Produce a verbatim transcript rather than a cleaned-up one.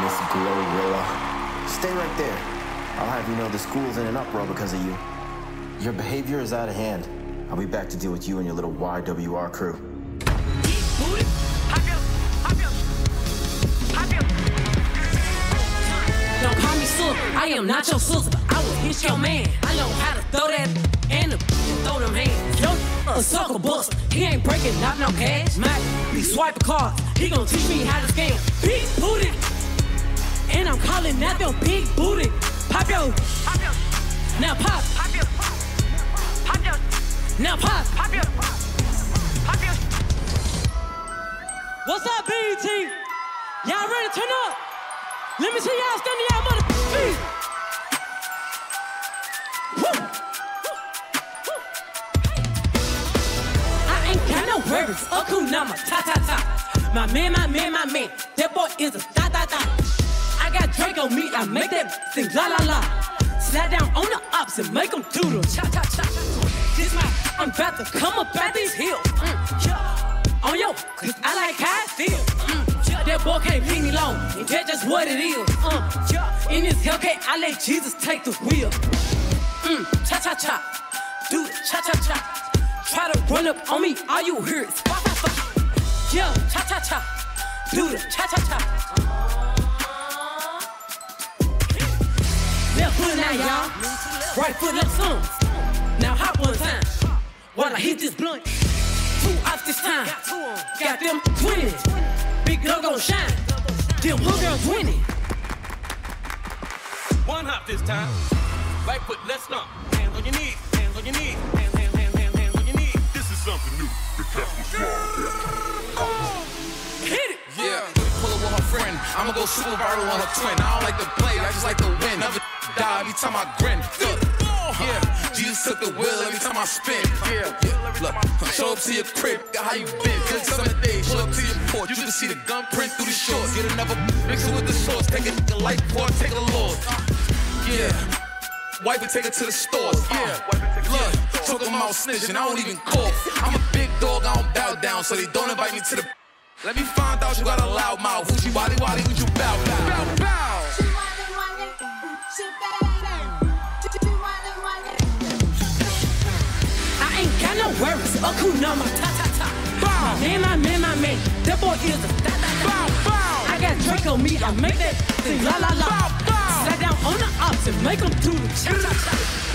Miss Glorilla. Stay right there. I'll have you know the school's in an uproar because of you. Your behavior is out of hand. I'll be back to deal with you and your little Y W R crew. Don't call me sister. I am not your sister. I will hit your man. I know how to throw that and the throw them hands. Yo, a sucker bust. He ain't breaking out no cash. Mac, be swiping cards. He gon' teach me how to scam. Big booty. And I'm calling out your big booty. Pop yo. Pop yo. Now pop. Pop yo. Pop yo. Now pop. Pop yo. Pop yo. What's up, B E T? Y'all ready to turn up? Let me see y'all stand y'all mother feet. I ain't got no worries. Okunama, ta ta ta. My man, my man, my man. That boy is a ta ta ta. I got Drake on me. I make that sing la la la. Slide down on the ups and make them doodle. Cha cha cha. This my, I'm about to come up at these hills. Mm, yeah. On yo, cause I like how I feel. Mm. That boy can't leave me alone, that's just what it is. Uh, in this Hellcat, I let Jesus take the wheel. Mm, cha cha cha, do it, cha cha cha. Try to run up on me, all you hear is fa fa fa. Yeah, cha cha cha, do it, cha cha cha. Left foot now, y'all. Right foot up some. Now hop one time while I hit this blunt. Two off this time, got them twins. Big dog gon' shine. Them hood girls winning. One hop this time. Right foot, let's stomp. Hands on your knees, hands on your knees. Hands, hands, hands, hands, hands on your knees. This is something new. The cat was small. Hit it! Yeah. Pull up with her friend. I'ma go super viral on her twin. I don't like to play, I just like to win. Never die every time I grin. Yeah. Jesus took the wheel every time I spin. Yeah. Look, show up to your crib, how you been? Good summer day, show up to your porch. You can see the gunprint through the shorts. Get another, mix it with the sauce. Take it to life or take a loss. Yeah. Wipe it, take it to the stores. Yeah. Look, talk about snitching, I don't even cough. I'm a big dog, I don't bow down, so they don't invite me to the. Let me find out you got a loud mouth. Who's you, wally, wally, who's you, bow, bow, bow. Worries, Okunama, ta ta ta. Bow. My man, my man, my man. That boy is a ta ta ta. Bow, bow. I got Drake on me, I make that sing la la la. Bow, bow. Slide down on the opposite, make them do the cha cha cha.